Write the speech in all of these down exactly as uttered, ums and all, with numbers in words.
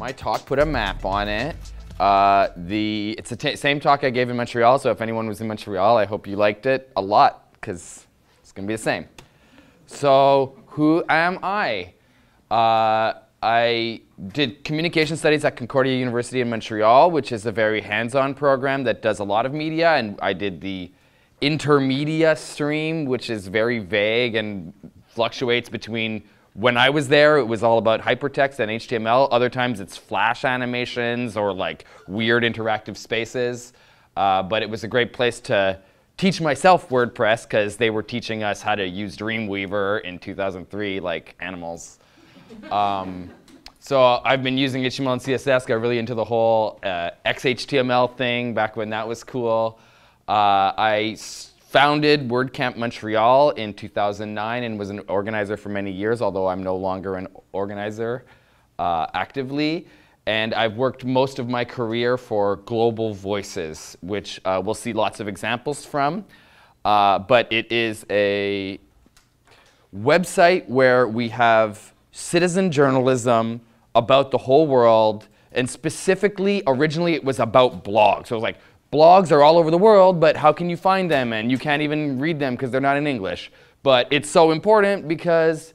My talk put a map on it. Uh, the it's the t same talk I gave in Montreal, so if anyone was in Montreal, I hope you liked it a lot, because it's going to be the same. So who am I? Uh, I did communication studies at Concordia University in Montreal, which is a very hands-on program that does a lot of media, and I did the intermedia stream, which is very vague and fluctuates between when I was there, it was all about hypertext and H T M L. Other times, it's flash animations or like weird interactive spaces. Uh, but it was a great place to teach myself WordPress, because they were teaching us how to use Dreamweaver in two thousand three, like animals. Um, so I've been using H T M L and C S S. Got really into the whole uh, X H T M L thing back when that was cool. Uh, I founded WordCamp Montreal in two thousand nine and was an organizer for many years, although I'm no longer an organizer uh, actively. And I've worked most of my career for Global Voices, which uh, we'll see lots of examples from. Uh, but it is a website where we have citizen journalism about the whole world. And specifically, originally it was about blogs. So it was like, blogs are all over the world, but how can you find them? And you can't even read them because they're not in English. But it's so important because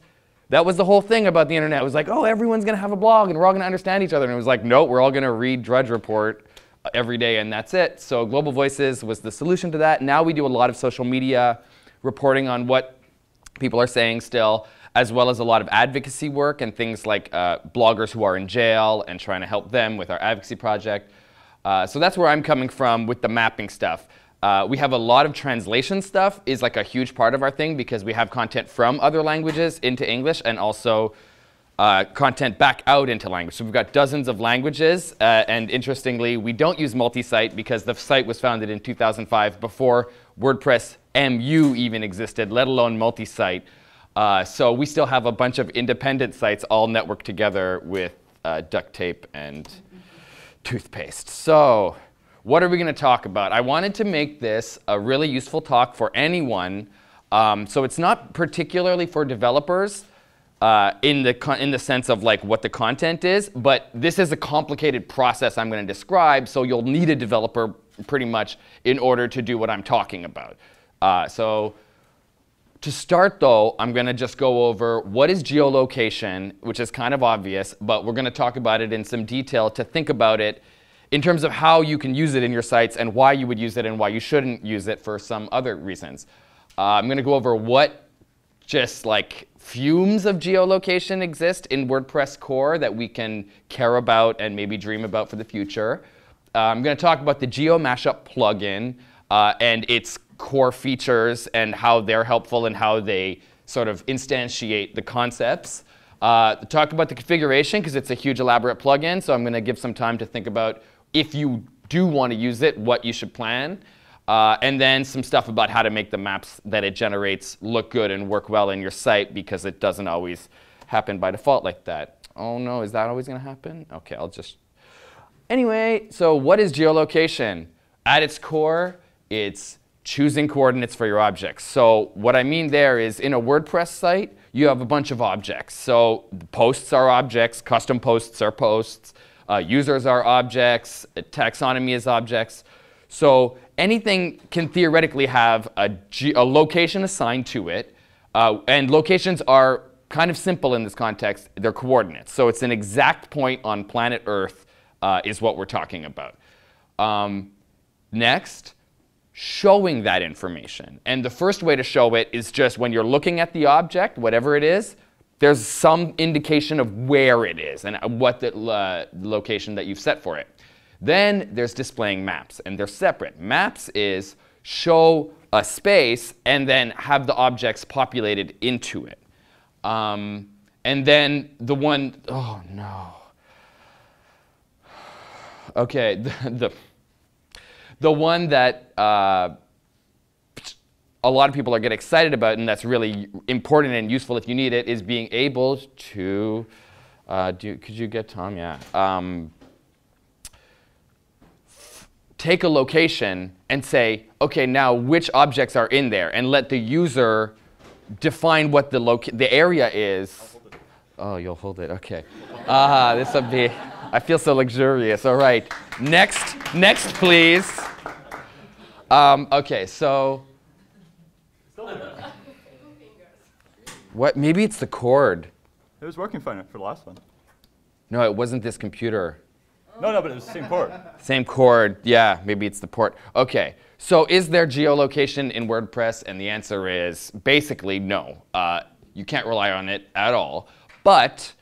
that was the whole thing about the internet. It was like, oh, everyone's going to have a blog and we're all going to understand each other. And it was like, no, we're all going to read Drudge Report every day and that's it. So Global Voices was the solution to that. Now we do a lot of social media reporting on what people are saying still, as well as a lot of advocacy work and things like uh, bloggers who are in jail and trying to help them with our advocacy project. Uh, so that's where I'm coming from with the mapping stuff. Uh, we have a lot of translation stuff is like a huge part of our thing because we have content from other languages into English and also uh, content back out into language. So we've got dozens of languages. Uh, and interestingly, we don't use multi-site because the site was founded in two thousand five before WordPress M U even existed, let alone multi-site. Uh, so we still have a bunch of independent sites all networked together with uh, duct tape and toothpaste. So what are we going to talk about? I wanted to make this a really useful talk for anyone. Um, so it's not particularly for developers uh, in the con in the sense of like what the content is, but this is a complicated process I'm going to describe. So you'll need a developer pretty much in order to do what I'm talking about. Uh, so to start though, I'm going to just go over what is geolocation, which is kind of obvious, but we're going to talk about it in some detail to think about it in terms of how you can use it in your sites and why you would use it and why you shouldn't use it for some other reasons. Uh, I'm going to go over what just like fumes of geolocation exist in WordPress core that we can care about and maybe dream about for the future. Uh, I'm going to talk about the Geo Mashup plugin uh, and its core features and how they're helpful and how they sort of instantiate the concepts. Uh, talk about the configuration because it's a huge elaborate plugin, so I'm going to give some time to think about if you do want to use it, what you should plan. Uh, and then some stuff about how to make the maps that it generates look good and work well in your site because it doesn't always happen by default like that. Oh no, is that always going to happen? Okay, I'll just... Anyway, so what is geolocation? At its core, it's choosing coordinates for your objects. So what I mean there is in a WordPress site, you have a bunch of objects. So posts are objects, custom posts are posts, uh, users are objects, taxonomy is objects. So anything can theoretically have a, ge a location assigned to it. Uh, and locations are kind of simple in this context. They're coordinates. So it's an exact point on planet Earth uh, is what we're talking about. Um, next. Showing that information. And the first way to show it is just when you're looking at the object, whatever it is, there's some indication of where it is and what the uh, location that you've set for it. Then there's displaying maps, and they're separate. Maps is show a space and then have the objects populated into it. Um, and then the one, oh no. Okay, the, the The one that uh, a lot of people are getting excited about and that's really important and useful if you need it is being able to, uh, do, could you get Tom? Yeah. Um, take a location and say, okay, now which objects are in there and let the user define what the, loca the area is. Oh, you'll hold it, okay. Ah, uh, this would be. I feel so luxurious. All right. Next. Next, please. Um, OK, so. What? Maybe it's the cord. It was working fine for the last one. No, it wasn't this computer. No, no, but it was the same cord. Same cord. Yeah, maybe it's the port. OK. So is there geolocation in WordPress? And the answer is basically no. Uh, you can't rely on it at all. But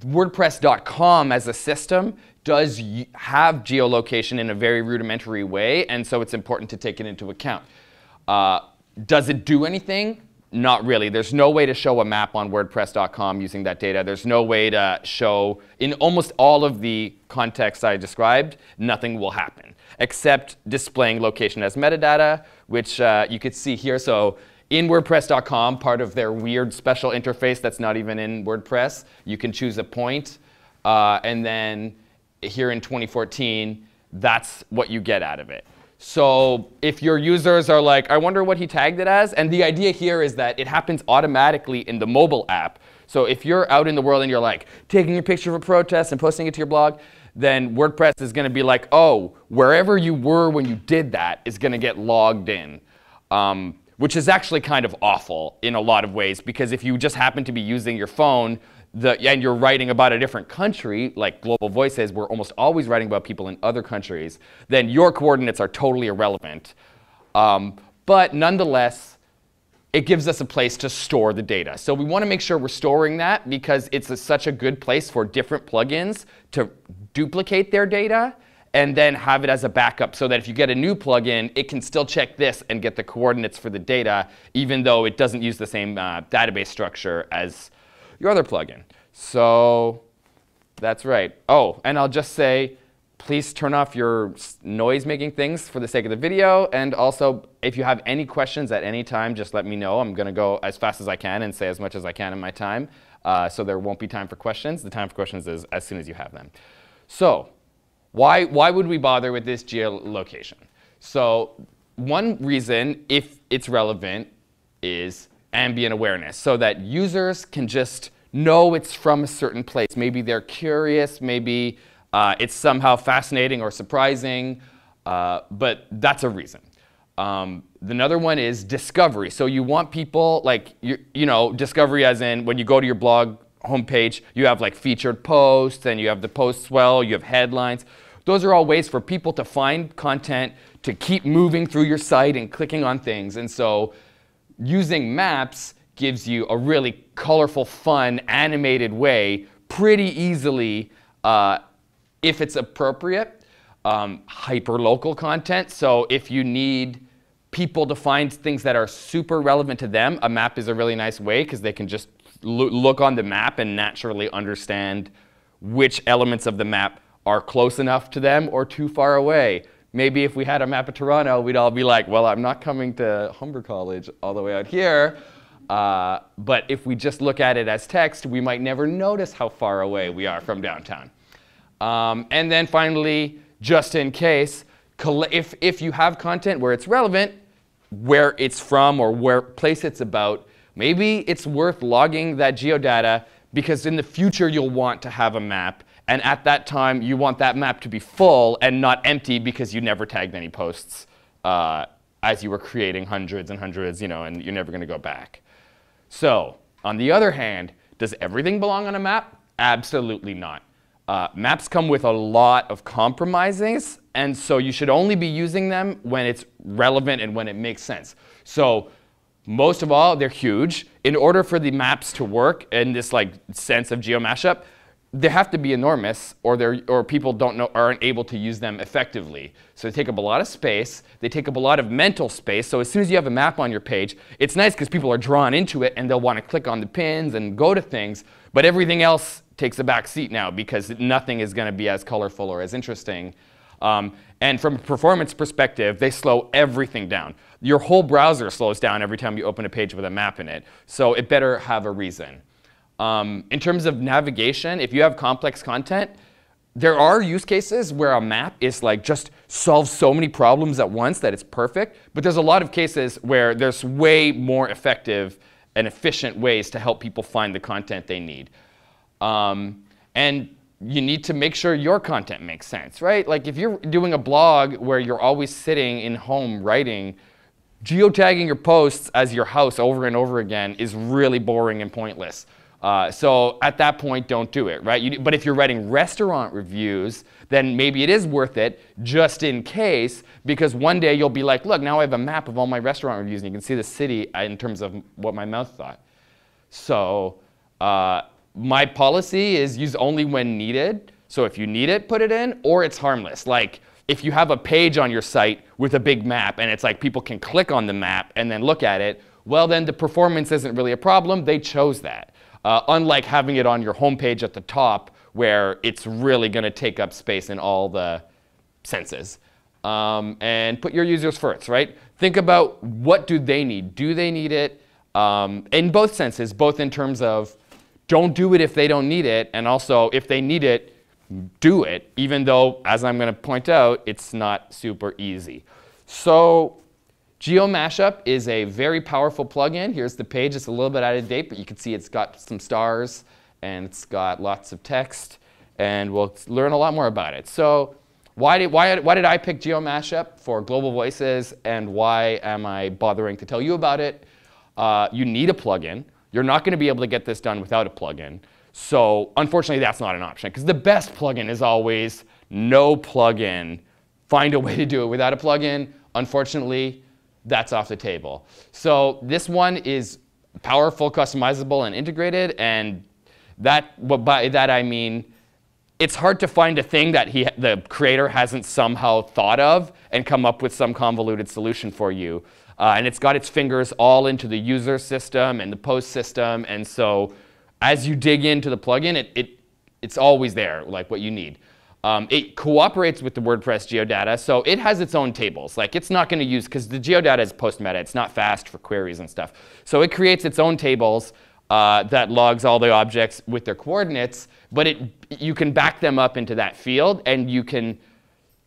WordPress dot com as a system does have geolocation in a very rudimentary way, and so it's important to take it into account. Uh, does it do anything? Not really. There's no way to show a map on WordPress dot com using that data. There's no way to show, in almost all of the contexts I described, nothing will happen, except displaying location as metadata, which uh, you could see here. So in WordPress dot com, part of their weird special interface that's not even in WordPress, you can choose a point. Uh, and then here in twenty fourteen, that's what you get out of it. So if your users are like, I wonder what he tagged it as, and the idea here is that it happens automatically in the mobile app. So if you're out in the world and you're like taking a picture of a protest and posting it to your blog, then WordPress is going to be like, oh, wherever you were when you did that is going to get logged in. Um, which is actually kind of awful in a lot of ways, because if you just happen to be using your phone the, and you're writing about a different country, like Global Voices, we're almost always writing about people in other countries, then your coordinates are totally irrelevant. Um, but nonetheless, it gives us a place to store the data. So we want to make sure we're storing that, because it's a, such a good place for different plugins to duplicate their data and then have it as a backup so that if you get a new plugin, it can still check this and get the coordinates for the data, even though it doesn't use the same uh, database structure as your other plugin. So that's right. Oh, and I'll just say, please turn off your noise-making things for the sake of the video. And also, if you have any questions at any time, just let me know. I'm going to go as fast as I can and say as much as I can in my time. Uh, so there won't be time for questions. The time for questions is as soon as you have them. So Why, why would we bother with this geolocation? So one reason, if it's relevant, is ambient awareness, so that users can just know it's from a certain place. Maybe they're curious. Maybe uh, it's somehow fascinating or surprising. Uh, but that's a reason. Um, another one is discovery. So you want people, like, you, you know, discovery as in when you go to your blog homepage, you have like featured posts, and you have the post swell, you have headlines. Those are all ways for people to find content, to keep moving through your site and clicking on things. And so using maps gives you a really colorful, fun, animated way pretty easily, uh, if it's appropriate. Um, hyperlocal content. So if you need people to find things that are super relevant to them, a map is a really nice way, because they can just look on the map and naturally understand which elements of the map are close enough to them or too far away. Maybe if we had a map of Toronto, we'd all be like, well, I'm not coming to Humber College all the way out here. Uh, but if we just look at it as text, we might never notice how far away we are from downtown. Um, and then finally, just in case, if, if you have content where it's relevant, where it's from or where place it's about, maybe it's worth logging that geodata, because in the future you'll want to have a map. And at that time, you want that map to be full and not empty, because you never tagged any posts uh, as you were creating hundreds and hundreds, you know, and you're never going to go back. So on the other hand, does everything belong on a map? Absolutely not. Uh, maps come with a lot of compromises, and so you should only be using them when it's relevant and when it makes sense. So most of all, they're huge. In order for the maps to work in this like sense of Geo Mashup, they have to be enormous, or they're, or people don't know, aren't able to use them effectively. So they take up a lot of space. They take up a lot of mental space. So as soon as you have a map on your page, it's nice because people are drawn into it and they'll want to click on the pins and go to things. But everything else takes a back seat now, because nothing is going to be as colorful or as interesting. Um, and from a performance perspective, they slow everything down. Your whole browser slows down every time you open a page with a map in it. So it better have a reason. Um, in terms of navigation, if you have complex content, there are use cases where a map is like just solves so many problems at once that it's perfect. But there's a lot of cases where there's way more effective and efficient ways to help people find the content they need. Um, and you need to make sure your content makes sense, right? Like if you're doing a blog where you're always sitting in home writing, geotagging your posts as your house over and over again is really boring and pointless. Uh, so at that point, don't do it, right? You, but if you're writing restaurant reviews, then maybe it is worth it just in case, because one day you'll be like, look, now I have a map of all my restaurant reviews, and you can see the city in terms of what my mouth thought. So uh, my policy is use only when needed. So if you need it, put it in, or it's harmless. Like if you have a page on your site with a big map, and it's like people can click on the map and then look at it, well, then the performance isn't really a problem. They chose that. Uh, unlike having it on your homepage at the top, where it's really going to take up space in all the senses. Um, and put your users first, right? Think about what do they need. Do they need it um, in both senses, both in terms of don't do it if they don't need it, and also if they need it, do it, even though, as I'm going to point out, it's not super easy. So Geo Mashup is a very powerful plugin. Here's the page. It's a little bit out of date, but you can see it's got some stars and it's got lots of text. And we'll learn a lot more about it. So why did, why, why did I pick Geo Mashup for Global Voices, and why am I bothering to tell you about it? Uh, you need a plugin. You're not going to be able to get this done without a plugin. So unfortunately, that's not an option, because the best plugin is always no plugin. Find a way to do it without a plugin. Unfortunately, that's off the table. So this one is powerful, customizable, and integrated. And that, by that I mean it's hard to find a thing that he, the creator hasn't somehow thought of and come up with some convoluted solution for you. Uh, and it's got its fingers all into the user system and the post system. And so as you dig into the plugin, it, it, it's always there, like what you need. Um, it cooperates with the WordPress geodata, so it has its own tables. Like it's not going to use, because the geodata is post-meta. It's not fast for queries and stuff. So it creates its own tables uh, that logs all the objects with their coordinates, but it, you can back them up into that field, and you can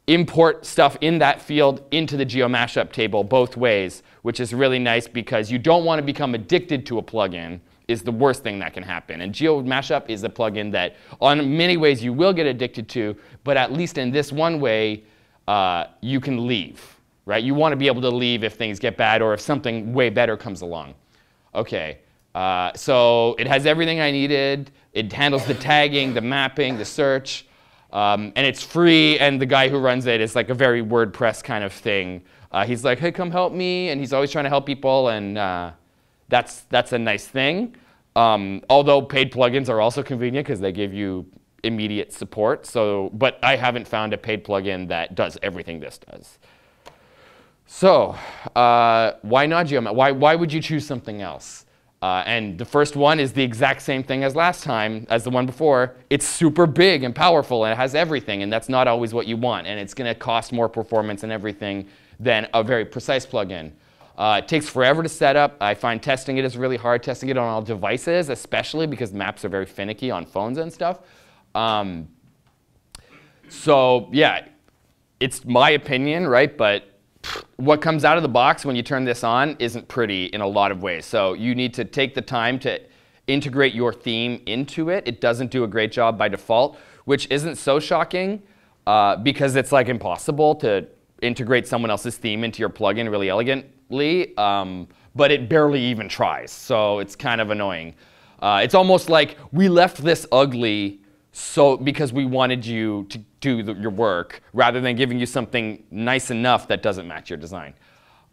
import stuff in that field into the Geo Mashup table both ways, which is really nice, because you don't want to become addicted to a plugin. Is the worst thing that can happen. And Geo Mashup is a plugin that, on many ways, you will get addicted to, but at least in this one way, uh, you can leave, right? You want to be able to leave if things get bad or if something way better comes along. Okay, uh, so it has everything I needed. It handles the tagging, the mapping, the search, um, and it's free. And the guy who runs it is like a very WordPress kind of thing. Uh, he's like, hey, come help me, and he's always trying to help people, and uh, that's that's a nice thing. Um, although paid plugins are also convenient because they give you immediate support. So, but I haven't found a paid plugin that does everything this does. So uh, why not Geo? Why, why would you choose something else? Uh, and the first one is the exact same thing as last time, as the one before. It's super big and powerful, and it has everything, and that's not always what you want. And it's going to cost more performance and everything than a very precise plugin. Uh, it takes forever to set up. I find testing it is really hard, testing it on all devices, especially because maps are very finicky on phones and stuff. Um, so yeah, it's my opinion, right? But what comes out of the box when you turn this on isn't pretty in a lot of ways. So you need to take the time to integrate your theme into it. It doesn't do a great job by default, which isn't so shocking uh, because it's like impossible to integrate someone else's theme into your plugin really elegant. Um, but it barely even tries, so it's kind of annoying. Uh, it's almost like we left this ugly so because we wanted you to do the, your work, rather than giving you something nice enough that doesn't match your design.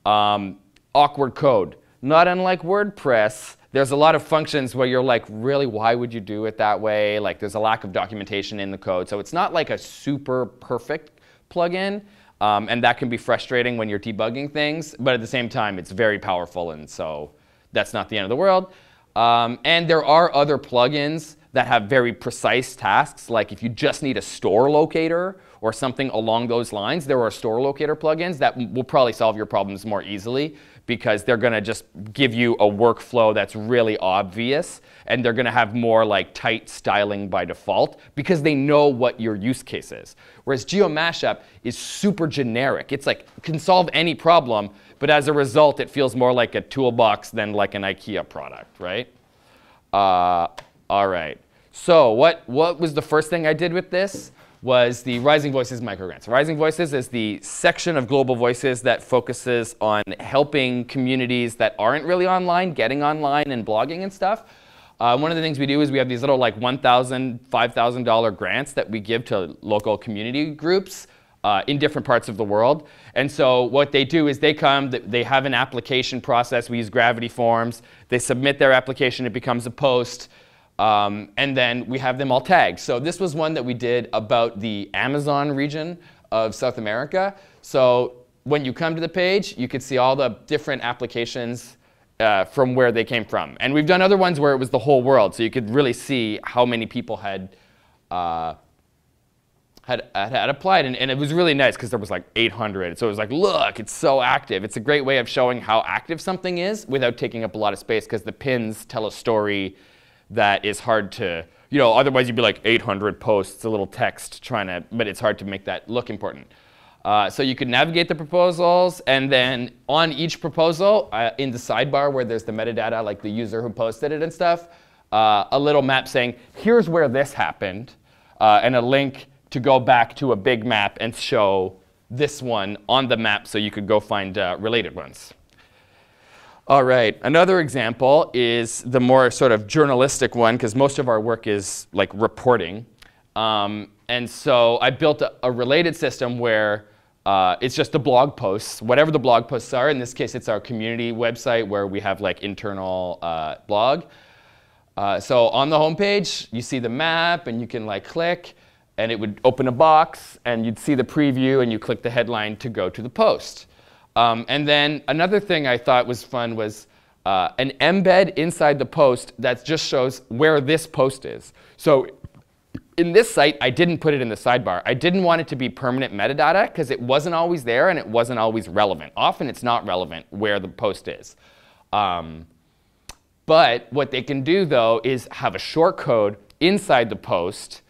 Um, awkward code. Not unlike WordPress, there's a lot of functions where you're like, really, why would you do it that way? Like, there's a lack of documentation in the code, so it's not like a super perfect plugin. Um, and that can be frustrating when you're debugging things, but at the same time, it's very powerful, and so that's not the end of the world. Um, and there are other plugins that have very precise tasks, like if you just need a store locator or something along those lines, there are store locator plugins that will probably solve your problems more easily, because they're going to just give you a workflow that's really obvious, and they're going to have more like tight styling by default because they know what your use case is. Whereas Geo Mashup is super generic. It's like can solve any problem, but as a result, it feels more like a toolbox than like an IKEA product, right? Uh, all right. So what, what was the first thing I did with this? Was the Rising Voices microgrants. Rising Voices is the section of Global Voices that focuses on helping communities that aren't really online, getting online and blogging and stuff. Uh, one of the things we do is we have these little like one thousand, five thousand dollar grants that we give to local community groups uh, in different parts of the world. And so what they do is they come, they have an application process. We use Gravity Forms. They submit their application. It becomes a post. Um, and then we have them all tagged. So this was one that we did about the Amazon region of South America. So when you come to the page, you could see all the different applications uh, from where they came from. And we've done other ones where it was the whole world. So you could really see how many people had uh, had, had applied. And, and it was really nice because there was like eight hundred. So it was like, look, it's so active. It's a great way of showing how active something is without taking up a lot of space, because the pins tell a story that is hard to, you know, otherwise you'd be like eight hundred posts, a little text trying to, but it's hard to make that look important. Uh, so you could navigate the proposals, and then on each proposal, uh, in the sidebar where there's the metadata, like the user who posted it and stuff, uh, a little map saying, here's where this happened, uh, and a link to go back to a big map and show this one on the map so you could go find uh, related ones. All right, another example is the more sort of journalistic one, because most of our work is like reporting. Um, and so I built a, a related system where uh, it's just the blog posts, whatever the blog posts are. In this case, it's our community website where we have like internal uh, blog. Uh, so on the homepage, you see the map, and you can like click, and it would open a box, and you'd see the preview, and you click the headline to go to the post. Um, and then another thing I thought was fun was uh, an embed inside the post that just shows where this post is. So in this site, I didn't put it in the sidebar. I didn't want it to be permanent metadata because it wasn't always there and it wasn't always relevant. Often it's not relevant where the post is. Um, but what they can do, though, is have a shortcode inside the post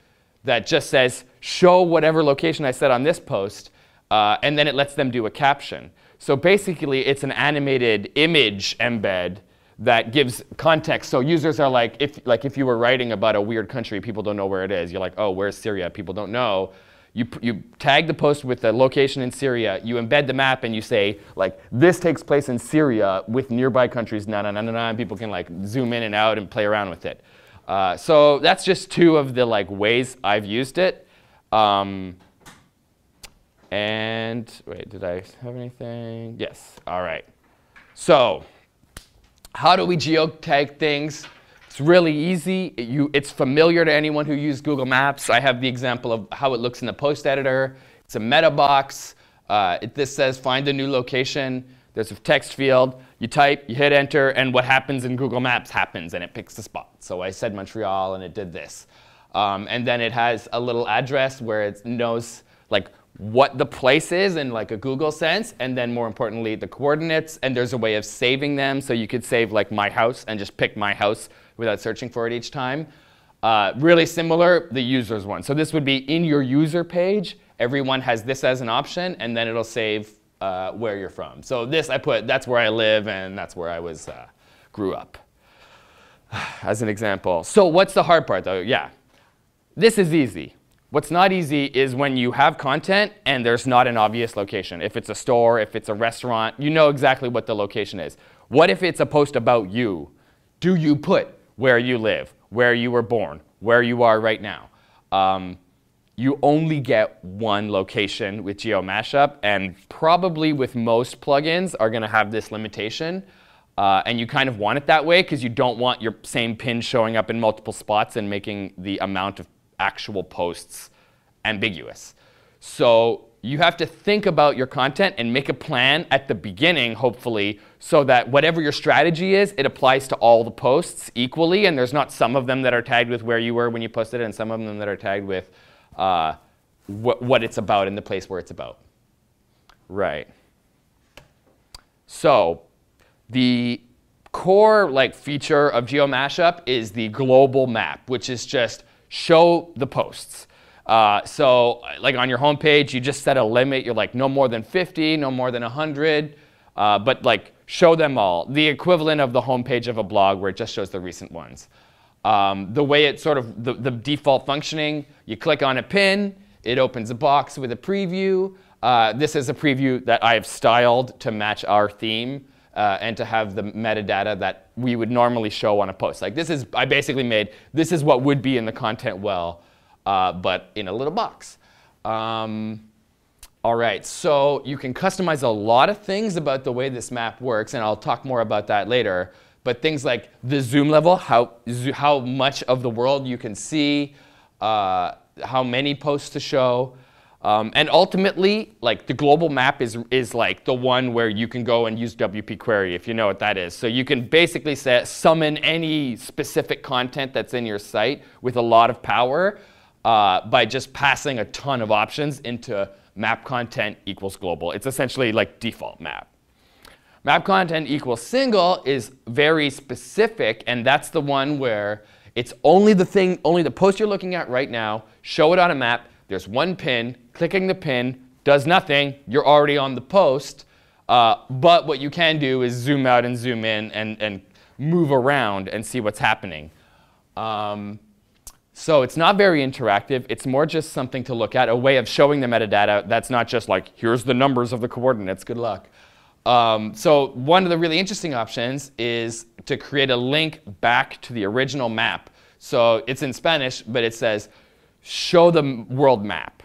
that just says, show whatever location I said on this post, uh, and then it lets them do a caption. So basically, it's an animated image embed that gives context. So users are like, if, like if you were writing about a weird country, people don't know where it is. You're like, oh, where's Syria? People don't know. You, you tag the post with the location in Syria. You embed the map, and you say, like, this takes place in Syria with nearby countries, na na na na na, and people can like zoom in and out and play around with it. Uh, so that's just two of the like ways I've used it. Um, And wait, did I have anything? Yes. All right. So how do we geotag things? It's really easy. It, you, it's familiar to anyone who used Google Maps. I have the example of how it looks in the post editor. It's a meta box. Uh, it, this says find a new location. There's a text field. You type, you hit enter, and what happens in Google Maps happens, and it picks the spot. So I said Montreal, and it did this. Um, and then it has a little address where it knows like what the place is in like a Google sense, and then more importantly the coordinates, and there's a way of saving them, so you could save like my house and just pick my house without searching for it each time. Uh, really similar, the users one. So this would be in your user page. Everyone has this as an option, and then it'll save uh, where you're from. So this I put, that's where I live, and that's where I was, uh, grew up, as an example. So what's the hard part though? Yeah, this is easy. What's not easy is when you have content and there's not an obvious location. If it's a store, if it's a restaurant, you know exactly what the location is. What if it's a post about you? Do you put where you live, where you were born, where you are right now? Um, you only get one location with Geo Mashup, and probably with most plugins are going to have this limitation. Uh, and you kind of want it that way because you don't want your same pin showing up in multiple spots and making the amount of actual posts ambiguous. So you have to think about your content and make a plan at the beginning, hopefully, so that whatever your strategy is, it applies to all the posts equally, and there's not some of them that are tagged with where you were when you posted it and some of them that are tagged with uh, wh what it's about and the place where it's about. Right. So the core like feature of Geo Mashup is the global map, which is just show the posts. Uh, so like on your homepage, you just set a limit. You're like no more than fifty, no more than one hundred, uh, but like show them all. The equivalent of the homepage of a blog where it just shows the recent ones. Um, the way it's sort of the, the default functioning, you click on a pin, it opens a box with a preview. Uh, this is a preview that I have styled to match our theme uh, and to have the metadata that we would normally show on a post. Like this is, I basically made, this is what would be in the content well, uh, but in a little box. Um, all right, so you can customize a lot of things about the way this map works, and I'll talk more about that later. But things like the zoom level, how, how much of the world you can see, uh, how many posts to show. Um, and ultimately, like the global map is, is like the one where you can go and use W P Query, if you know what that is. So you can basically set, summon any specific content that's in your site with a lot of power uh, by just passing a ton of options into map content equals global. It's essentially like default map. Map content equals single is very specific, and that's the one where it's only the thing, only the post you're looking at right now, show it on a map. There's one pin. Clicking the pin does nothing. You're already on the post. Uh, but what you can do is zoom out and zoom in and, and move around and see what's happening. Um, so it's not very interactive. It's more just something to look at, a way of showing the metadata that's not just like, here's the numbers of the coordinates. Good luck. Um, so one of the really interesting options is to create a link back to the original map. So it's in Spanish, but it says, show the world map.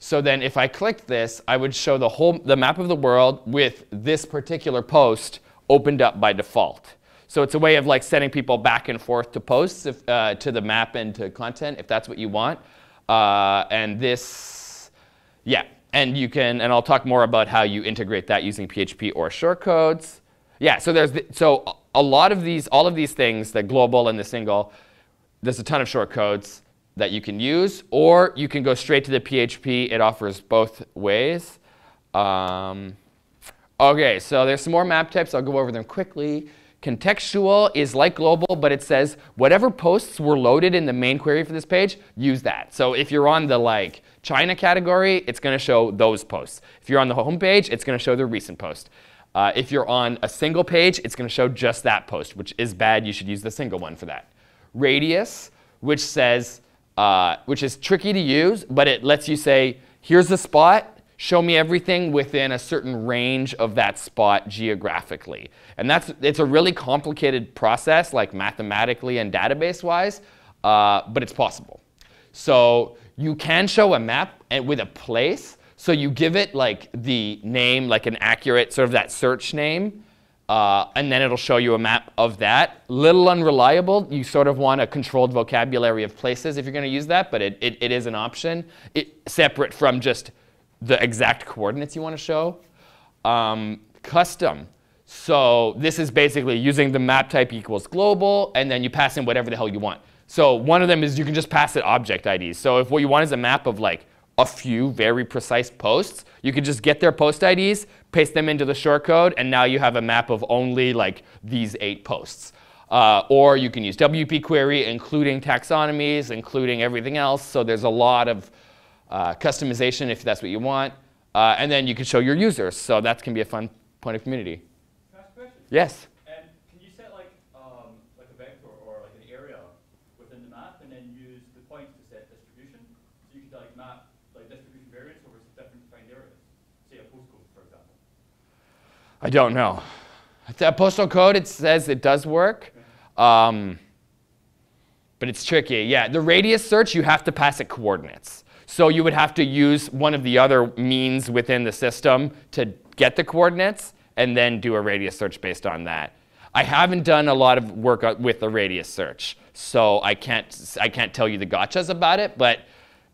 So then if I clicked this, I would show the whole the map of the world with this particular post opened up by default. So it's a way of like sending people back and forth to posts, if, uh, to the map and to content, if that's what you want. Uh, and this, yeah. And you can, and I'll talk more about how you integrate that using P H P or shortcodes. Yeah, so there's, the, so a lot of these, all of these things, the global and the single, there's a ton of shortcodes that you can use, or you can go straight to the P H P. It offers both ways. Um, okay, so there's some more map types. I'll go over them quickly. Contextual is like global, but it says whatever posts were loaded in the main query for this page, use that. So if you're on the like China category, it's going to show those posts. If you're on the home page, it's going to show the recent post. Uh, if you're on a single page, it's going to show just that post, which is bad. You should use the single one for that. Radius, which says, uh, which is tricky to use, but it lets you say, here's the spot. Show me everything within a certain range of that spot geographically. And that's, it's a really complicated process, like mathematically and database-wise, uh, but it's possible. So you can show a map and with a place. So you give it like the name, like an accurate sort of that search name, uh, and then it'll show you a map of that. Little unreliable. You sort of want a controlled vocabulary of places if you're going to use that, but it, it, it is an option, it, separate from just the exact coordinates you want to show. Um, custom. So this is basically using the map type equals global, and then you pass in whatever the hell you want. So one of them is you can just pass it object I Ds. So if what you want is a map of like a few very precise posts, you can just get their post I Ds, paste them into the shortcode, and now you have a map of only like these eight posts. Uh, or you can use W P Query, including taxonomies, including everything else. So there's a lot of Uh, customization if that's what you want, uh, and then you can show your users. So that can be a fun point of community. Can I ask a question? Yes. And can you set like um, like a vector or like an area within the map, and then use the points to set distribution? So you could like map like distribution variance over different defined areas, say a postcode, for example. I don't know. That postal code, it says it does work. Um, but it's tricky. Yeah, the radius search, you have to pass it coordinates. So you would have to use one of the other means within the system to get the coordinates and then do a radius search based on that. I haven't done a lot of work with the radius search, so I can't, I can't tell you the gotchas about it, but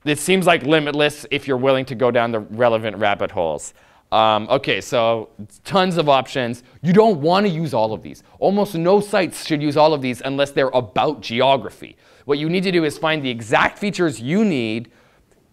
it seems like limitless if you're willing to go down the relevant rabbit holes. Um, OK, so tons of options. You don't want to use all of these. Almost no sites should use all of these unless they're about geography. What you need to do is find the exact features you need,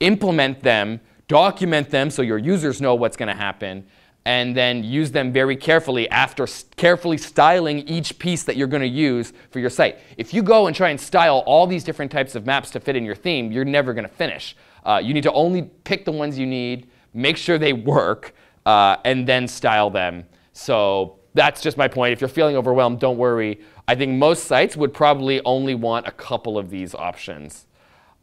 implement them, document them so your users know what's going to happen, and then use them very carefully after carefully styling each piece that you're going to use for your site. If you go and try and style all these different types of maps to fit in your theme, you're never going to finish. Uh, you need to only pick the ones you need, make sure they work, uh, and then style them. So that's just my point. If you're feeling overwhelmed, don't worry. I think most sites would probably only want a couple of these options.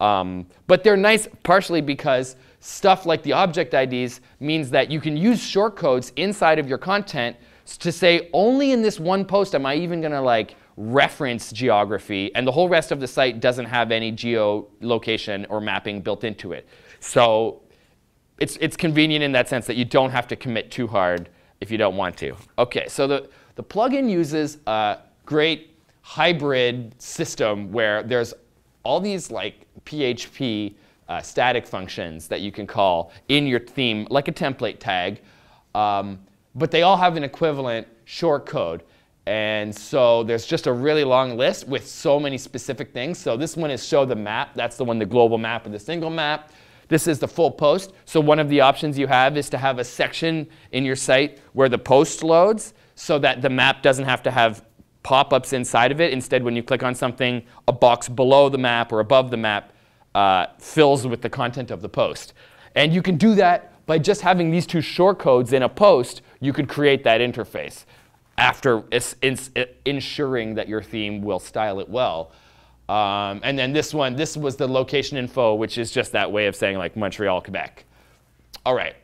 Um, but they're nice partially because stuff like the object I Ds means that you can use shortcodes inside of your content to say, only in this one post am I even going to like reference geography, and the whole rest of the site doesn't have any geolocation or mapping built into it. So it's, it's convenient in that sense that you don't have to commit too hard if you don't want to. OK, so the, the plugin uses a great hybrid system where there's all these like P H P uh, static functions that you can call in your theme, like a template tag. Um, but they all have an equivalent short code. And so there's just a really long list with so many specific things. So this one is show the map. That's the one, the global map or the single map. This is the full post. So one of the options you have is to have a section in your site where the post loads so that the map doesn't have to have pop-ups inside of it. Instead, when you click on something, a box below the map or above the map uh, fills with the content of the post. And you can do that by just having these two shortcodes in a post. You could create that interface after it's, it's, it, ensuring that your theme will style it well. Um, and then this one, this was the location info, which is just that way of saying like Montreal, Quebec. All right.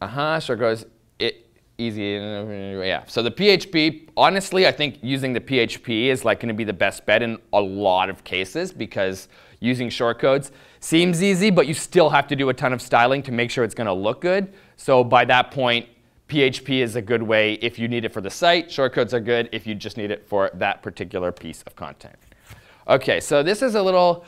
Uh-huh, sure goes. It, easy, yeah. So the P H P, honestly, I think using the P H P is like going to be the best bet in a lot of cases because using shortcodes seems easy, but you still have to do a ton of styling to make sure it's going to look good. So by that point, P H P is a good way if you need it for the site. Shortcodes are good if you just need it for that particular piece of content. OK, so this is a little,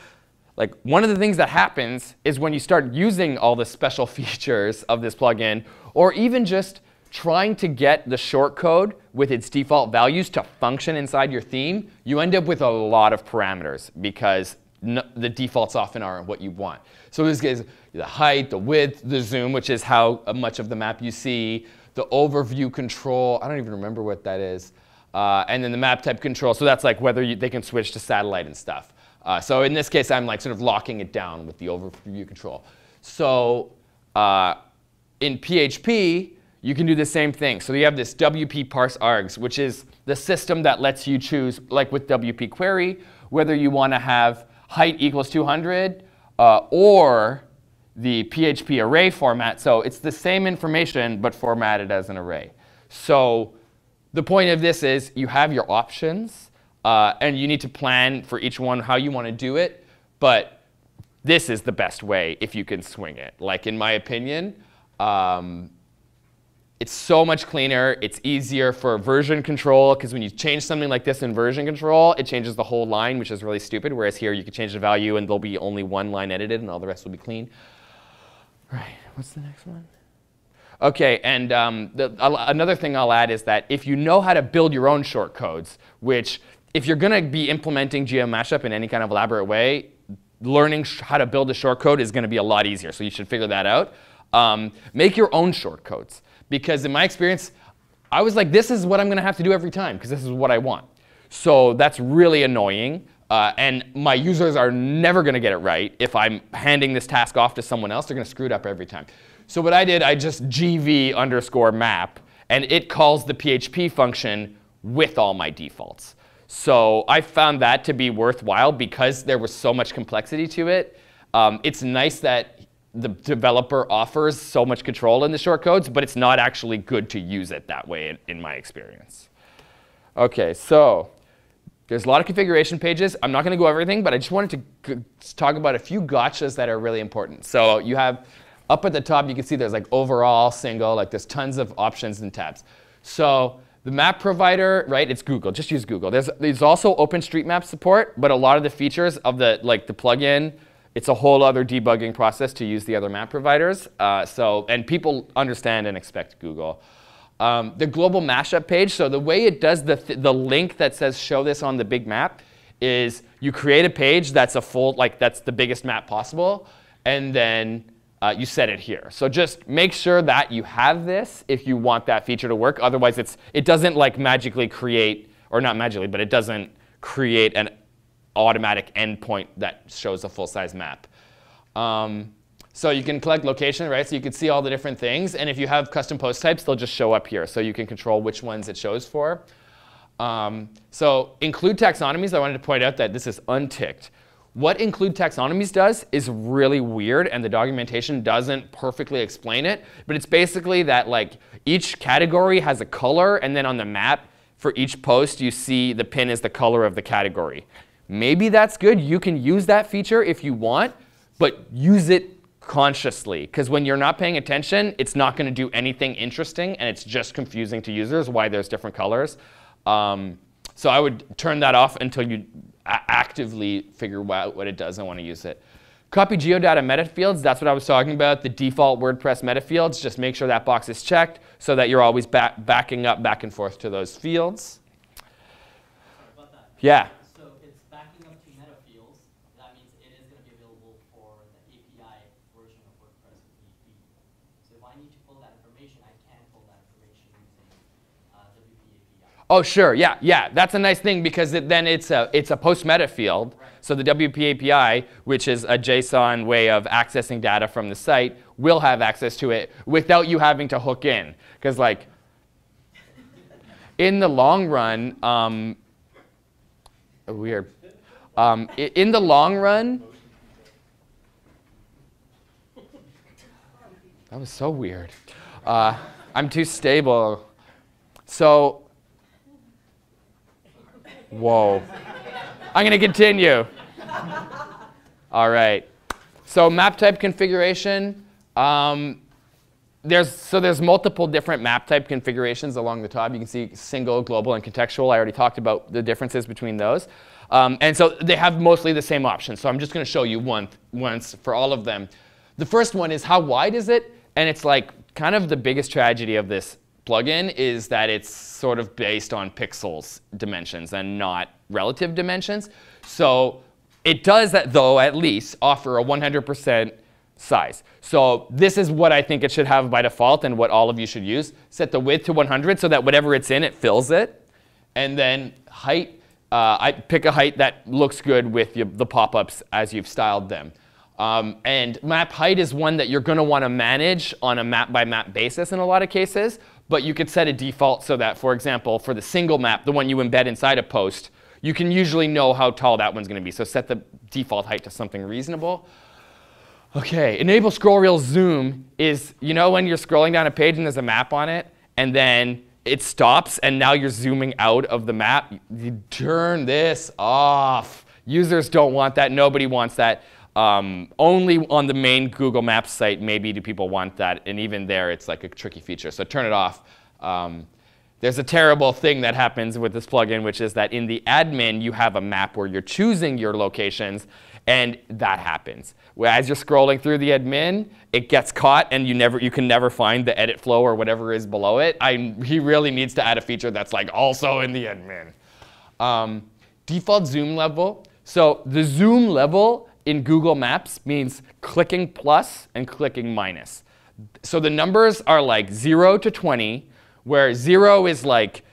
like one of the things that happens is when you start using all the special features of this plugin, or even just trying to get the shortcode with its default values to function inside your theme, you end up with a lot of parameters because no, the defaults often aren't what you want. So this is the height, the width, the zoom, which is how much of the map you see, the overview control. I don't even remember what that is. Uh, and then the map type control. So that's like whether you, they can switch to satellite and stuff. Uh, so in this case, I'm like sort of locking it down with the overview control. So uh, in P H P, you can do the same thing. So you have this W P parse args, which is the system that lets you choose, like with W P Query, whether you want to have height equals two hundred uh, or the P H P array format. So it's the same information, but formatted as an array. So the point of this is you have your options, uh, and you need to plan for each one how you want to do it. But this is the best way if you can swing it, like in my opinion. Um, It's so much cleaner. It's easier for version control, because when you change something like this in version control, it changes the whole line, which is really stupid. Whereas here, you can change the value, and there'll be only one line edited, and all the rest will be clean. All right, what's the next one? OK, and um, the, uh, another thing I'll add is that if you know how to build your own shortcodes, which if you're going to be implementing Geo Mashup in any kind of elaborate way, learning how to build a shortcode is going to be a lot easier. So you should figure that out. Um, make your own shortcodes. Because in my experience, I was like, this is what I'm going to have to do every time, because this is what I want. So that's really annoying. Uh, and my users are never going to get it right. If I'm handing this task off to someone else, they're going to screw it up every time. So what I did, I just gv underscore map. And it calls the P H P function with all my defaults. So I found that to be worthwhile because there was so much complexity to it. Um, it's nice that the developer offers so much control in the shortcodes, but it's not actually good to use it that way in, in my experience. OK, so there's a lot of configuration pages. I'm not going to go over everything, but I just wanted to talk about a few gotchas that are really important. So you have up at the top, you can see there's like overall, single, like there's tons of options and tabs. So the map provider, right? It's Google. Just use Google. There's, there's also OpenStreetMap support, but a lot of the features of the like the plugin, it's a whole other debugging process to use the other map providers. Uh, so, and people understand and expect Google. Um, the global mashup page, so the way it does the, th the link that says show this on the big map is you create a page that's a full, like that's the biggest map possible, and then uh, you set it here. So just make sure that you have this if you want that feature to work. Otherwise, it's, it doesn't like magically create, or not magically, but it doesn't create an automatic endpoint that shows a full-size map. Um, So you can collect location, right? So you can see all the different things. And if you have custom post types, they'll just show up here. So you can control which ones it shows for. Um, so include taxonomies, I wanted to point out that this is unticked. What include taxonomies does is really weird, and the documentation doesn't perfectly explain it. But it's basically that like each category has a color, and then on the map for each post, you see the pin is the color of the category. Maybe that's good. You can use that feature if you want, but use it consciously, because when you're not paying attention, it's not going to do anything interesting, and it's just confusing to users why there's different colors. Um, so I would turn that off until you actively figure out what it does and want to use it. Copy geodata meta fields, that's what I was talking about, the default WordPress meta fields. Just make sure that box is checked so that you're always back, backing up back and forth to those fields. Yeah. Oh, sure, yeah, yeah. That's a nice thing, because it, then it's a, it's a post-meta field. Right. So the W P A P I, which is a JSON way of accessing data from the site, will have access to it without you having to hook in. Because like, in the long run, um, weird. Um, in the long run, that was so weird. Uh, I'm too stable. So. Whoa. I'm going to continue. All right. So map type configuration. Um, there's, so there's multiple different map type configurations along the top. You can see single, global, and contextual. I already talked about the differences between those. Um, and so they have mostly the same options. So I'm just going to show you one, once for all of them. The first one is how wide is it? And it's like kind of the biggest tragedy of this plugin is that it's sort of based on pixels dimensions and not relative dimensions. So it does, that, though, at least offer a one hundred percent size. So this is what I think it should have by default and what all of you should use. Set the width to one hundred so that whatever it's in, it fills it. And then height, uh, I pick a height that looks good with your, the pop-ups as you've styled them. Um, and map height is one that you're going to want to manage on a map-by-map basis in a lot of cases. But you could set a default so that, for example, for the single map, the one you embed inside a post, you can usually know how tall that one's going to be. So set the default height to something reasonable. OK, enable scroll reel zoom is, you know when you're scrolling down a page and there's a map on it, and then it stops, and now you're zooming out of the map? You turn this off. Users don't want that. Nobody wants that. Um, only on the main Google Maps site maybe do people want that, and even there it's like a tricky feature. So turn it off. Um, there's a terrible thing that happens with this plugin, which is that in the admin you have a map where you're choosing your locations, and that happens. As you're scrolling through the admin, it gets caught, and you never, you can never find the edit flow or whatever is below it. I, he really needs to add a feature that's like also in the admin. Um, default zoom level. So the zoom level in Google Maps means clicking plus and clicking minus. So the numbers are like zero to twenty, where zero is like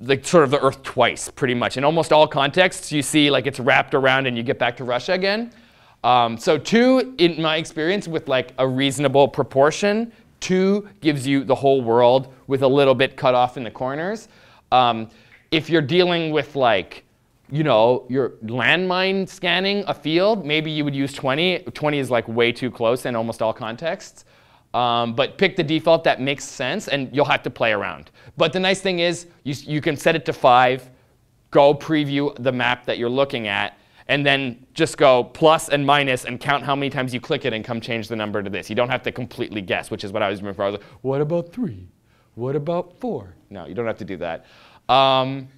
the, sort of the earth twice, pretty much. In almost all contexts, you see like it's wrapped around and you get back to Russia again. Um, so two, in my experience, with like a reasonable proportion, two gives you the whole world with a little bit cut off in the corners. Um, if you're dealing with like, you know, you're landmine scanning a field, maybe you would use twenty. twenty is like way too close in almost all contexts. Um, but pick the default that makes sense, and you'll have to play around. But the nice thing is you, you can set it to five, go preview the map that you're looking at, and then just go plus and minus and count how many times you click it and come change the number to this. You don't have to completely guess, which is what I was doing before. I was like, what about three? What about four? No, you don't have to do that. Um,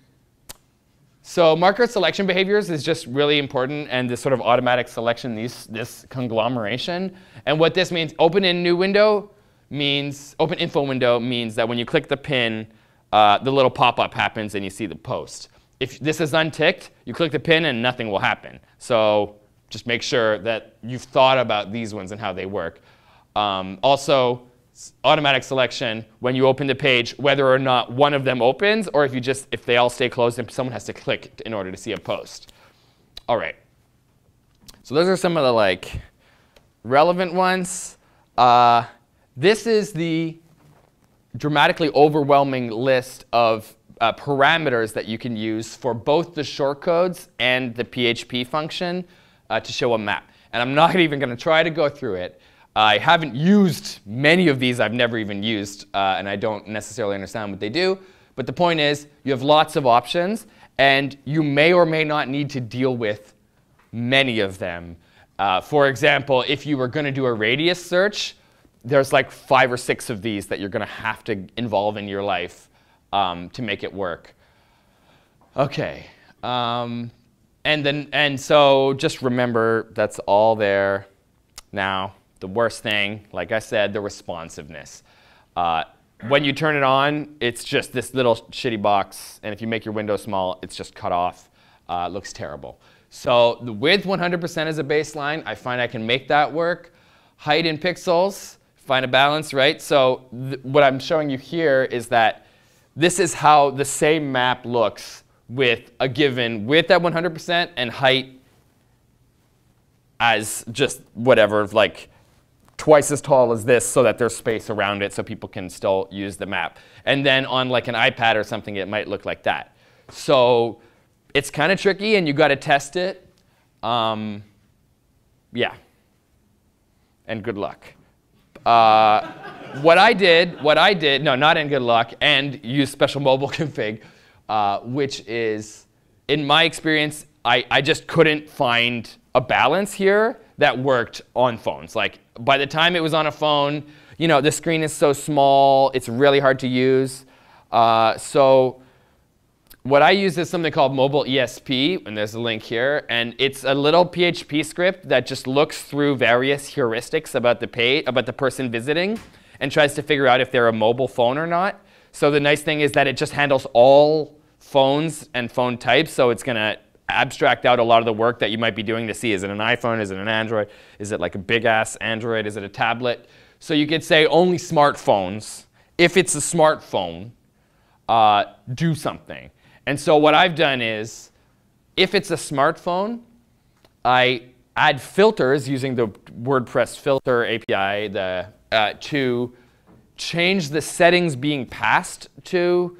So marker selection behaviors is just really important, and this sort of automatic selection, these, this conglomeration. And what this means, open in new window means, open info window means that when you click the pin, uh, the little pop-up happens and you see the post. If this is unticked, you click the pin and nothing will happen. So just make sure that you've thought about these ones and how they work. Um, also, automatic selection, when you open the page, whether or not one of them opens, or if you just, if they all stay closed and someone has to click in order to see a post. All right. So those are some of the like relevant ones. Uh, this is the dramatically overwhelming list of uh, parameters that you can use for both the shortcodes and the P H P function uh, to show a map. And I'm not even going to try to go through it. I haven't used many of these. I've never even used, uh, and I don't necessarily understand what they do. But the point is, you have lots of options, and you may or may not need to deal with many of them. Uh, for example, if you were going to do a radius search, there's like five or six of these that you're going to have to involve in your life um, to make it work. Okay, um, and then and so just remember that's all there. Now, the worst thing, like I said, the responsiveness. Uh, When you turn it on, it's just this little shitty box. And if you make your window small, it's just cut off. Uh, it looks terrible. So the width one hundred percent is a baseline. I find I can make that work. Height in pixels, find a balance, right? So what I'm showing you here is that this is how the same map looks with a given width at one hundred percent and height as just whatever, like twice as tall as this so that there's space around it so people can still use the map. And then on like an iPad or something, it might look like that. So it's kind of tricky, and you got to test it. Um, yeah. And good luck. Uh, what I did, what I did, no, not in good luck, and use special mobile config, uh, which is, in my experience, I, I just couldn't find a balance here that worked on phones. Like by the time it was on a phone, you know, the screen is so small, it's really hard to use. Uh, so what I use is something called Mobile E S P, and there's a link here. And it's a little P H P script that just looks through various heuristics about the page, about the person visiting, and tries to figure out if they're a mobile phone or not. So the nice thing is that it just handles all phones and phone types, so it's gonna abstract out a lot of the work that you might be doing to see, is it an iPhone, is it an Android, is it like a big-ass Android, is it a tablet? So you could say only smartphones, if it's a smartphone, uh, do something. And so what I've done is, if it's a smartphone, I add filters using the WordPress filter A P I the, uh, to change the settings being passed to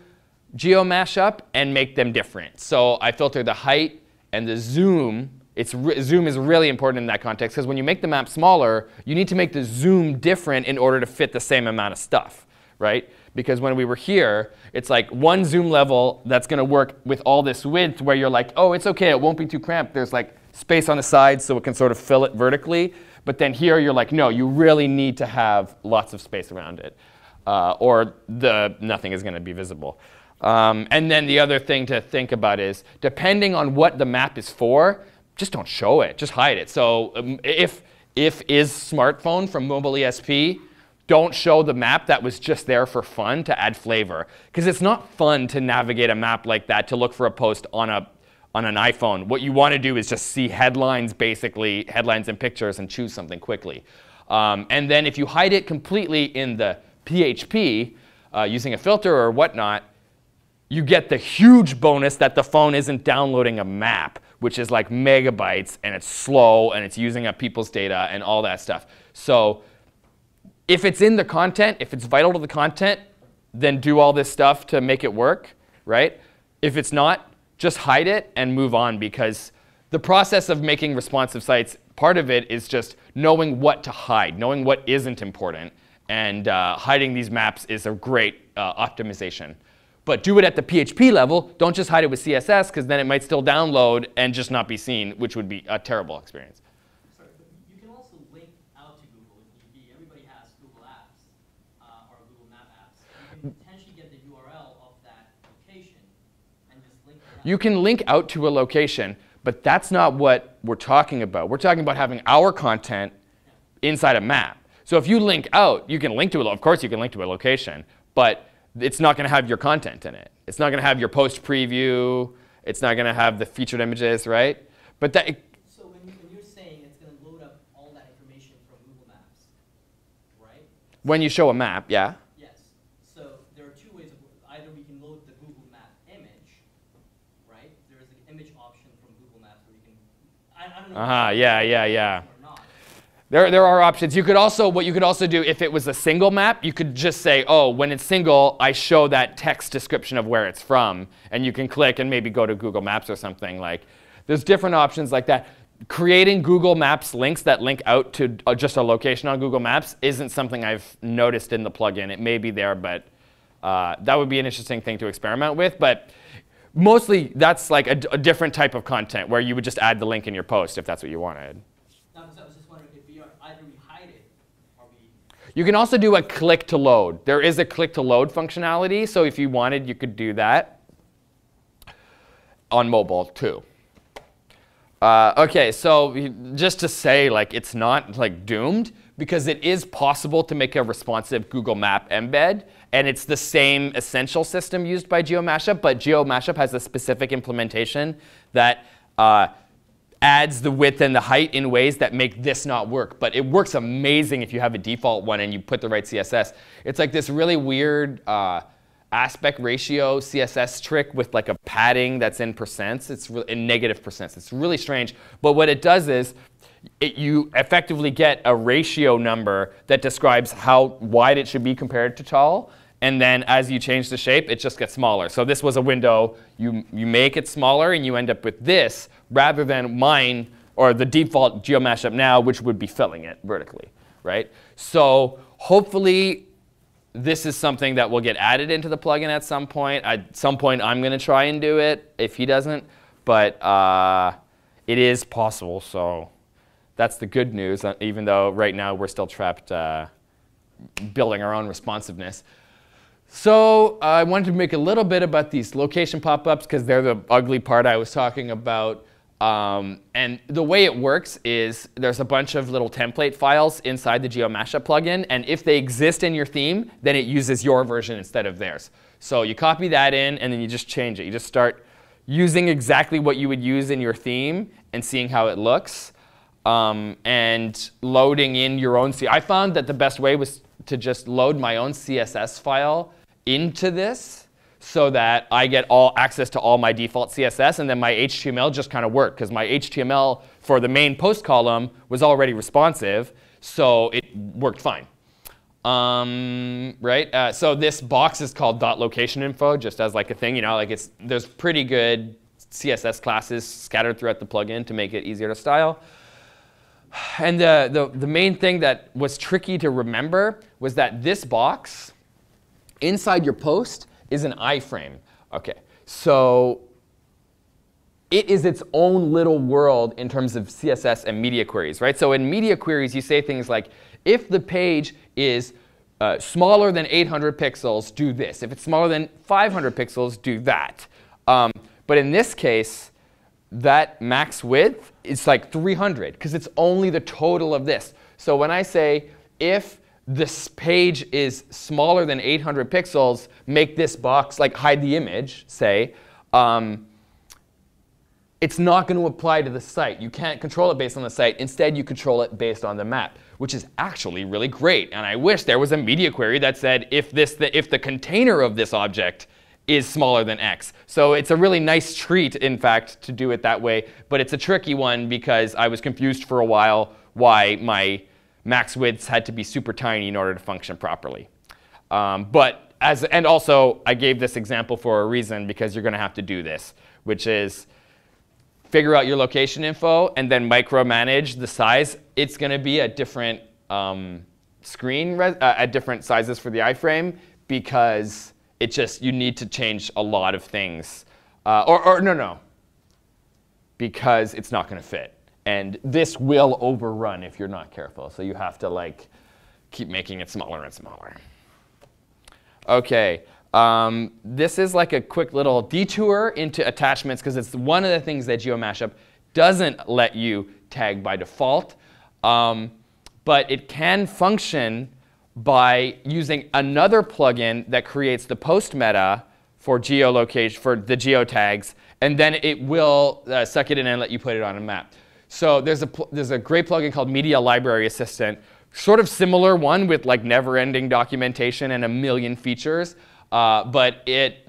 Geo Mashup and make them different. So I filter the height and the zoom. It's zoom is really important in that context, because when you make the map smaller, you need to make the zoom different in order to fit the same amount of stuff, right? Because when we were here, it's like one zoom level that's going to work with all this width where you're like, oh, it's OK. It won't be too cramped. There's like space on the sides, so it can sort of fill it vertically. But then here, you're like, no, you really need to have lots of space around it, uh, or the nothing is going to be visible. Um, and then the other thing to think about is, depending on what the map is for, just don't show it. Just hide it. So um, if, if is smartphone from Mobile E S P, don't show the map that was just there for fun to add flavor. Because it's not fun to navigate a map like that to look for a post on, a, on an iPhone. What you want to do is just see headlines, basically, headlines and pictures, and choose something quickly. Um, and then if you hide it completely in the P H P uh, using a filter or whatnot, you get the huge bonus that the phone isn't downloading a map, which is like megabytes, and it's slow, and it's using up people's data, and all that stuff. So if it's in the content, if it's vital to the content, then do all this stuff to make it work, right? If it's not, just hide it and move on, because the process of making responsive sites, part of it is just knowing what to hide, knowing what isn't important. And uh, hiding these maps is a great uh, optimization. But do it at the P H P level. Don't just hide it with C S S, because then it might still download and just not be seen, which would be a terrible experience. Sorry, but you can also link out to Google if need be. Everybody has Google Apps uh, or Google Map apps. You can potentially get the U R L of that location and just link it out. You can link out to a location, but that's not what we're talking about. We're talking about having our content inside a map. So if you link out, you can link to a of course you can link to a location, but it's not going to have your content in it. It's not going to have your post preview. It's not going to have the featured images, right? But that. It, so when, when you're saying it's going to load up all that information from Google Maps, right? When you show a map, yeah. Yes. So there are two ways. Of, either we can load the Google Map image, right? There is an image option from Google Maps where you can. I, I don't know. Uh-huh, yeah, yeah, yeah. Or not. There, there are options. You could also, what you could also do if it was a single map, you could just say, oh, when it's single, I show that text description of where it's from. And you can click and maybe go to Google Maps or something. Like, there's different options like that. Creating Google Maps links that link out to just a location on Google Maps isn't something I've noticed in the plugin. It may be there, but uh, that would be an interesting thing to experiment with. But mostly, that's like a, a different type of content where you would just add the link in your post if that's what you wanted. You can also do a click to load. There is a click to load functionality, so if you wanted, you could do that on mobile too. Uh, OK, so just to say, like, it's not like doomed, because it is possible to make a responsive Google Map embed. And it's the same essential system used by Geo Mashup, but Geo Mashup has a specific implementation that uh, adds the width and the height in ways that make this not work. But it works amazing if you have a default one and you put the right C S S. It's like this really weird uh, aspect ratio C S S trick with like a padding that's in percents. It's in negative percents. It's really strange. But what it does is it, you effectively get a ratio number that describes how wide it should be compared to tall. And then as you change the shape, it just gets smaller. So this was a window. You, you make it smaller, and you end up with this rather than mine or the default Geo Mashup now, which would be filling it vertically, right? So hopefully, this is something that will get added into the plugin at some point. At some point, I'm going to try and do it if he doesn't. But uh, it is possible. So that's the good news, even though right now we're still trapped uh, building our own responsiveness. So uh, I wanted to make a little bit about these location pop-ups, because they're the ugly part I was talking about. Um, and the way it works is there's a bunch of little template files inside the Geo Mashup plugin. And if they exist in your theme, then it uses your version instead of theirs. So you copy that in, and then you just change it. You just start using exactly what you would use in your theme and seeing how it looks. Um, and loading in your own C S S. I found that the best way was to just load my own C S S file into this so that I get all access to all my default C S S, and then my H T M L just kind of worked, because my H T M L for the main post column was already responsive, so it worked fine. Um, right? Uh, so this box is called .locationInfo, just as like a thing. You know, like it's there's pretty good C S S classes scattered throughout the plugin to make it easier to style. And the, the, the main thing that was tricky to remember was that this box inside your post is an iframe. OK, so it is its own little world in terms of C S S and media queries, right? So in media queries, you say things like, if the page is uh, smaller than eight hundred pixels, do this. If it's smaller than five hundred pixels, do that. Um, but in this case, that max width is like three hundred, because it's only the total of this. So when I say, if this page is smaller than eight hundred pixels, make this box, like hide the image, say, um, it's not going to apply to the site. You can't control it based on the site. Instead, you control it based on the map, which is actually really great. And I wish there was a media query that said, if, this, the, if the container of this object is smaller than X. So it's a really nice treat, in fact, to do it that way. But it's a tricky one, because I was confused for a while why my max widths had to be super tiny in order to function properly. Um, but as, and also, I gave this example for a reason, because you're going to have to do this, which is figure out your location info and then micromanage the size. It's going to be at different um, screen, uh, at different sizes for the iframe, because it just, you need to change a lot of things. Uh, or, or no, no, because it's not going to fit. And this will overrun if you're not careful. So you have to like keep making it smaller and smaller. OK, um, this is like a quick little detour into attachments, because it's one of the things that Geo Mashup doesn't let you tag by default. Um, but it can function by using another plugin that creates the post meta for geolocation, for the geotags, and then it will uh, suck it in and let you put it on a map. So there's a there's a great plugin called Media Library Assistant, sort of similar one with like never-ending documentation and a million features, uh, but it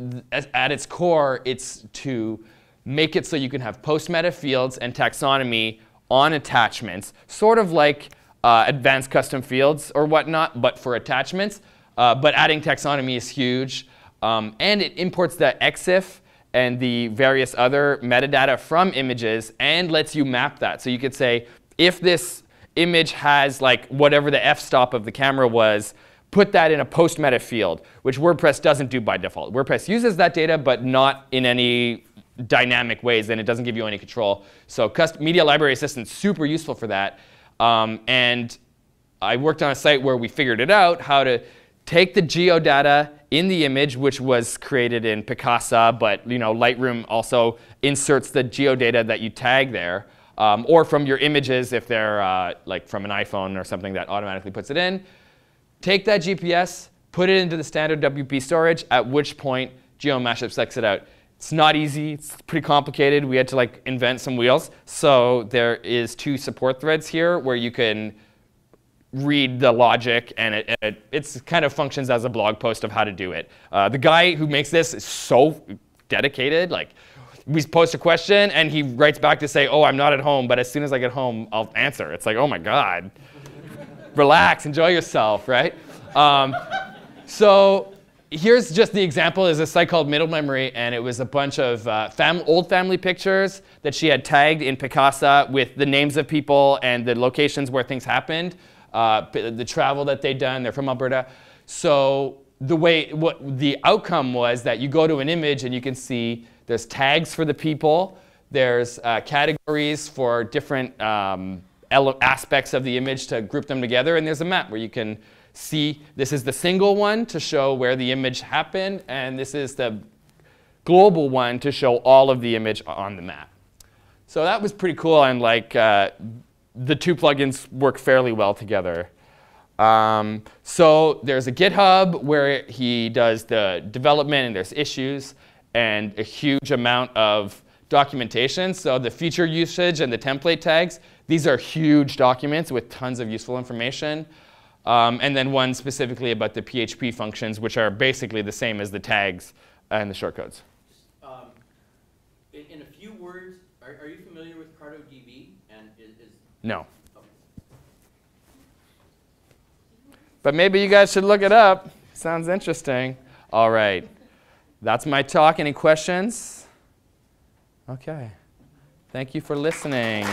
at its core, it's to make it so you can have post meta fields and taxonomy on attachments, sort of like uh, advanced custom fields or whatnot, but for attachments. Uh, but adding taxonomy is huge. Um, and it imports the EXIF and the various other metadata from images and lets you map that. So you could say, if this image has like whatever the f-stop of the camera was, put that in a post-meta field, which WordPress doesn't do by default. WordPress uses that data, but not in any dynamic ways, and it doesn't give you any control. So Media Library Assistant is super useful for that. Um, and I worked on a site where we figured it out, how to take the geo data in the image, which was created in Picasa, but you know, Lightroom also inserts the geo data that you tag there, um, or from your images if they're uh, like from an iPhone or something that automatically puts it in. Take that G P S, put it into the standard W P storage, at which point Geo Mashup sucks it out. It's not easy. It's pretty complicated. We had to like invent some wheels. So there is two support threads here where you can read the logic, and it, it it's kind of functions as a blog post of how to do it. Uh, the guy who makes this is so dedicated. Like, we post a question, and he writes back to say, oh, I'm not at home, but as soon as I get home, I'll answer. It's like, oh my god. Relax, enjoy yourself, right? Um, so here's just the example. Is a site called Middle Memory, and it was a bunch of uh, fam old family pictures that she had tagged in Picasa with the names of people and the locations where things happened. Uh, the travel that they'd done. They're from Alberta. So the way, what the outcome was that you go to an image and you can see there's tags for the people, there's uh, categories for different um, aspects of the image to group them together, and there's a map where you can see this is the single one to show where the image happened, and this is the global one to show all of the image on the map. So that was pretty cool, and like, uh, the two plugins work fairly well together. Um, so there's a GitHub where he does the development, and there's issues, and a huge amount of documentation. So the feature usage and the template tags, these are huge documents with tons of useful information. Um, and then one specifically about the P H P functions, which are basically the same as the tags and the shortcodes. Um, in a few words, are, are you familiar with CartoDB? And is, is No. But maybe you guys should look it up. Sounds interesting. All right. That's my talk. Any questions? OK. Thank you for listening.